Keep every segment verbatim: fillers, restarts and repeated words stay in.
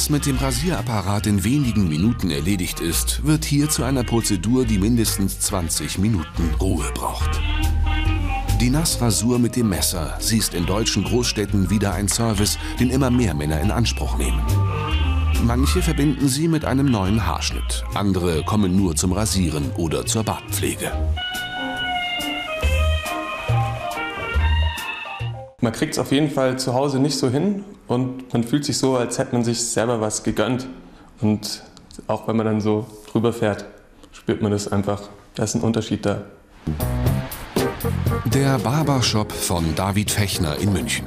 Was mit dem Rasierapparat in wenigen Minuten erledigt ist, wird hier zu einer Prozedur, die mindestens zwanzig Minuten Ruhe braucht. Die Nassrasur mit dem Messer, sie ist in deutschen Großstädten wieder ein Service, den immer mehr Männer in Anspruch nehmen. Manche verbinden sie mit einem neuen Haarschnitt, andere kommen nur zum Rasieren oder zur Bartpflege. Man kriegt es auf jeden Fall zu Hause nicht so hin und man fühlt sich so, als hätte man sich selber was gegönnt. Und auch wenn man dann so drüber fährt, spürt man das einfach. Da ist ein Unterschied da. Der Barbershop von David Fechner in München.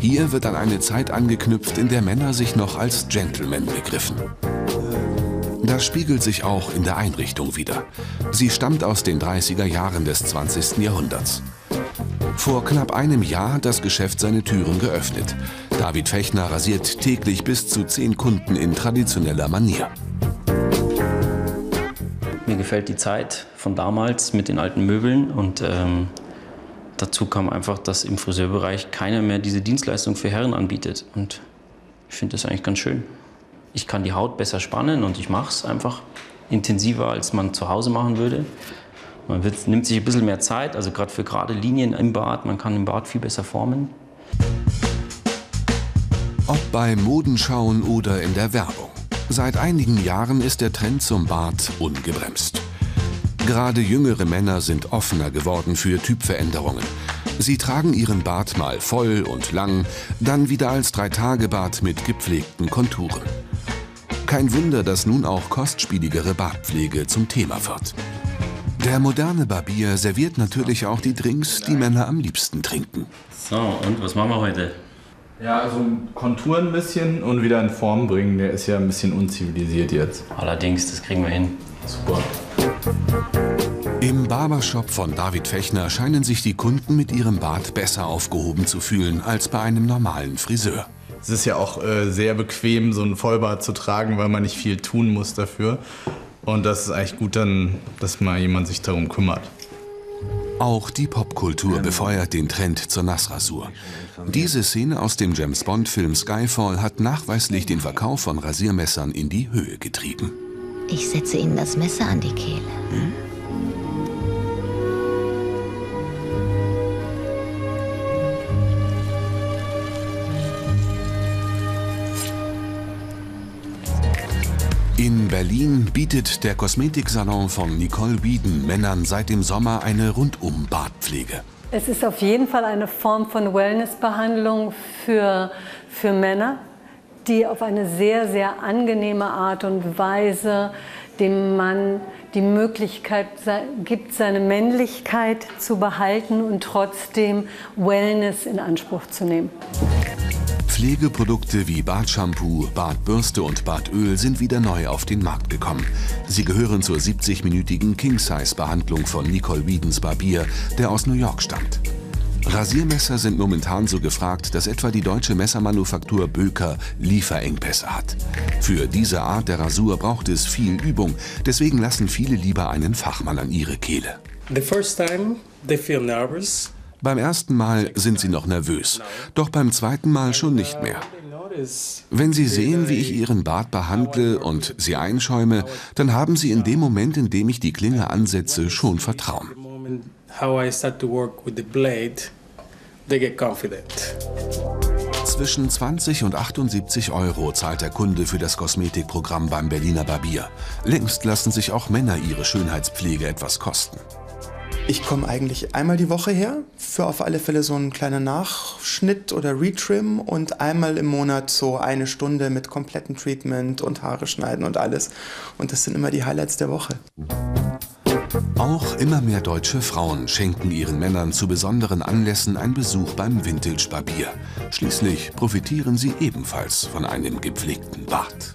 Hier wird an eine Zeit angeknüpft, in der Männer sich noch als Gentlemen begriffen. Das spiegelt sich auch in der Einrichtung wider. Sie stammt aus den dreißiger Jahren des zwanzigsten Jahrhunderts. Vor knapp einem Jahr hat das Geschäft seine Türen geöffnet. David Fechner rasiert täglich bis zu zehn Kunden in traditioneller Manier. Mir gefällt die Zeit von damals mit den alten Möbeln und ähm, dazu kam einfach, dass im Friseurbereich keiner mehr diese Dienstleistung für Herren anbietet. Und ich finde das eigentlich ganz schön. Ich kann die Haut besser spannen und ich mache es einfach intensiver, als man zu Hause machen würde. Man wird, nimmt sich ein bisschen mehr Zeit, also gerade für gerade Linien im Bart. Man kann den Bart viel besser formen. Ob bei Modenschauen oder in der Werbung. Seit einigen Jahren ist der Trend zum Bart ungebremst. Gerade jüngere Männer sind offener geworden für Typveränderungen. Sie tragen ihren Bart mal voll und lang, dann wieder als Drei-Tage-Bart mit gepflegten Konturen. Kein Wunder, dass nun auch kostspieligere Bartpflege zum Thema wird. Der moderne Barbier serviert natürlich auch die Drinks, die Männer am liebsten trinken. So, und was machen wir heute? Ja, also Konturen ein bisschen und wieder in Form bringen. Der ist ja ein bisschen unzivilisiert jetzt. Allerdings, das kriegen wir hin. Super. Im Barbershop von David Fechner scheinen sich die Kunden mit ihrem Bart besser aufgehoben zu fühlen als bei einem normalen Friseur. Es ist ja auch äh, sehr bequem, so einen Vollbart zu tragen, weil man nicht viel tun muss dafür. Und das ist eigentlich gut, dann, dass mal jemand sich darum kümmert. Auch die Popkultur befeuert den Trend zur Nassrasur. Diese Szene aus dem James-Bond-Film Skyfall hat nachweislich den Verkauf von Rasiermessern in die Höhe getrieben. Ich setze Ihnen das Messer an die Kehle. Hm? In Berlin bietet der Kosmetiksalon von Nicole Wieden Männern seit dem Sommer eine Rundum-Bartpflege. Es ist auf jeden Fall eine Form von Wellnessbehandlung für, für Männer, die auf eine sehr, sehr angenehme Art und Weise dem Mann die Möglichkeit gibt, seine Männlichkeit zu behalten und trotzdem Wellness in Anspruch zu nehmen. Pflegeprodukte wie Bartshampoo, Bartbürste und Bartöl sind wieder neu auf den Markt gekommen. Sie gehören zur siebzig-minütigen King-Size-Behandlung von Nicole Wiedens Barbier, der aus New York stammt. Rasiermesser sind momentan so gefragt, dass etwa die deutsche Messermanufaktur Böker Lieferengpässe hat. Für diese Art der Rasur braucht es viel Übung, deswegen lassen viele lieber einen Fachmann an ihre Kehle. The first time they feel nervous. Beim ersten Mal sind sie noch nervös, doch beim zweiten Mal schon nicht mehr. Wenn sie sehen, wie ich ihren Bart behandle und sie einschäume, dann haben sie in dem Moment, in dem ich die Klinge ansetze, schon Vertrauen. Zwischen zwanzig und achtundsiebzig Euro zahlt der Kunde für das Kosmetikprogramm beim Berliner Barbier. Längst lassen sich auch Männer ihre Schönheitspflege etwas kosten. Ich komme eigentlich einmal die Woche her, für auf alle Fälle so einen kleinen Nachschnitt oder Retrim und einmal im Monat so eine Stunde mit komplettem Treatment und Haare schneiden und alles. Und das sind immer die Highlights der Woche. Auch immer mehr deutsche Frauen schenken ihren Männern zu besonderen Anlässen einen Besuch beim Vintage-Barbier. Schließlich profitieren sie ebenfalls von einem gepflegten Bart.